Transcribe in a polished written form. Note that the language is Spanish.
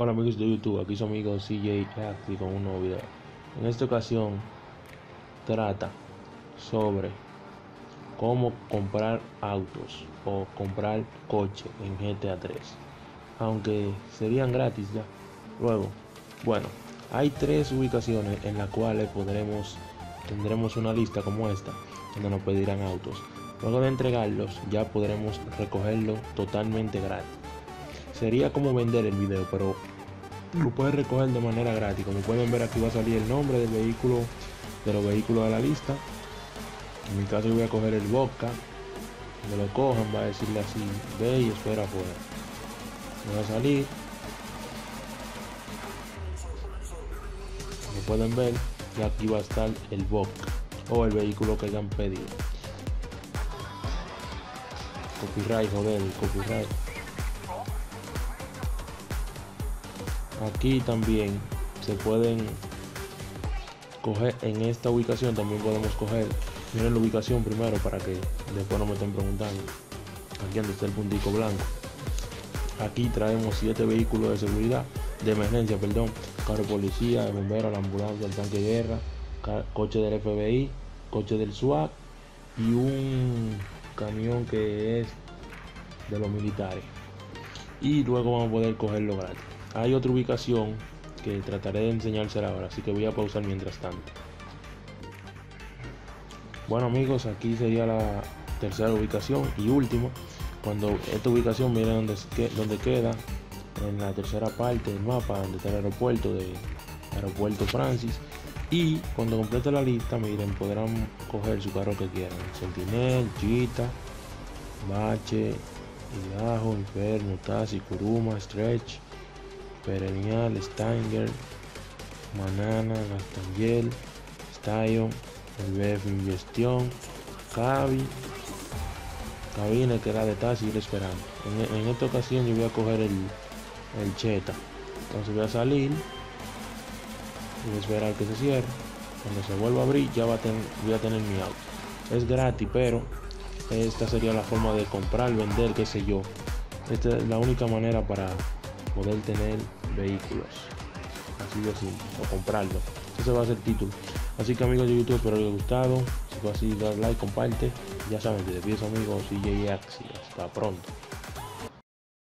Hola amigos de YouTube, aquí su amigo CJ Easy con un nuevo video. En esta ocasión trata sobre cómo comprar autos o comprar coche en GTA 3, aunque serían gratis ya. Luego, bueno, hay tres ubicaciones en las cuales tendremos una lista como esta, donde nos pedirán autos. Luego de entregarlos ya podremos recogerlos totalmente gratis. Sería como vender el video, pero lo puedes recoger de manera gratis. Como pueden ver, aquí va a salir el nombre del vehículo, de los vehículos de la lista. En mi caso yo voy a coger el Boca. Cuando lo cojan va a decirle así: ve y espera afuera. Va a salir, como pueden ver, y aquí va a estar el Boca o el vehículo que hayan pedido. Copyright, joder, copyright. Aquí también se pueden coger, en esta ubicación también podemos coger. Miren la ubicación primero para que después no me estén preguntando. Aquí donde está el puntico blanco, aquí traemos 7 vehículos de seguridad, de emergencia, perdón: carro de policía, de bomberos, la ambulancia, el tanque de guerra, coche del FBI, coche del SWAT y un camión que es de los militares. Y luego vamos a poder cogerlo gratis. Hay otra ubicación que trataré de enseñársela ahora, así que voy a pausar mientras tanto. Bueno amigos, aquí sería la tercera ubicación y última. Cuando esta ubicación, miren donde queda, en la tercera parte del mapa, donde está el aeropuerto de Aeropuerto Francis. Y cuando complete la lista, miren, podrán coger su carro que quieran: Sentinel, Chita, Bache, Hilajo, Inferno, Taxi, Kuruma, Stretch, Perenial, Stanger, Manana, Gastangel, Stallion, el BF Ingestión, Cabi, Cabina, que era de taxi, ir esperando. En esta ocasión yo voy a coger el Cheta. Entonces voy a salir y voy a esperar que se cierre. Cuando se vuelva a abrir ya voy a tener mi auto. Es gratis, pero esta sería la forma de comprar, vender, qué sé yo. Esta es la única manera para poder tener vehículos, así de simple, o comprarlo. Ese va a ser el título. Así que amigos de YouTube, espero que les haya gustado. Si fue así, dale like, comparte. Ya saben, te despido amigos, CJ Axi. Hasta pronto.